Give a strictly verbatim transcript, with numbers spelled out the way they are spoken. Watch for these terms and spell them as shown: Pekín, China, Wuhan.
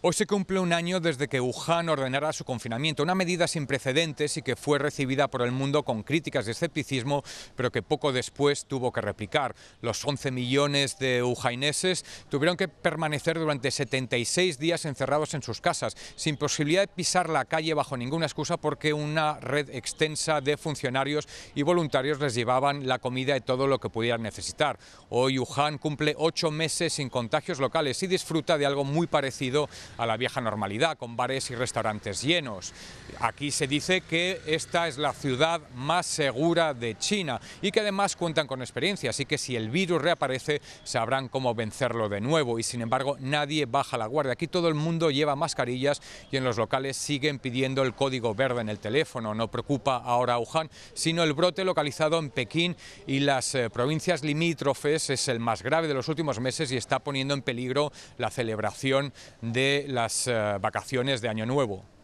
Hoy se cumple un año desde que Wuhan ordenara su confinamiento, una medida sin precedentes y que fue recibida por el mundo con críticas de escepticismo, pero que poco después tuvo que replicar. Los once millones de wuhaneses tuvieron que permanecer durante setenta y seis días encerrados en sus casas, sin posibilidad de pisar la calle bajo ninguna excusa, porque una red extensa de funcionarios y voluntarios les llevaban la comida y todo lo que pudieran necesitar. Hoy Wuhan cumple ocho meses sin contagios locales y disfruta de algo muy parecido a la vieja normalidad, con bares y restaurantes llenos. Aquí se dice que esta es la ciudad más segura de China y que además cuentan con experiencia, así que si el virus reaparece sabrán cómo vencerlo de nuevo. Y sin embargo nadie baja la guardia. Aquí todo el mundo lleva mascarillas y en los locales siguen pidiendo el código verde en el teléfono. No preocupa ahora a Wuhan, sino el brote localizado en Pekín y las eh, provincias limítrofes. Es el más grave de los últimos meses y está poniendo en peligro la celebración de las eh, vacaciones de Año Nuevo.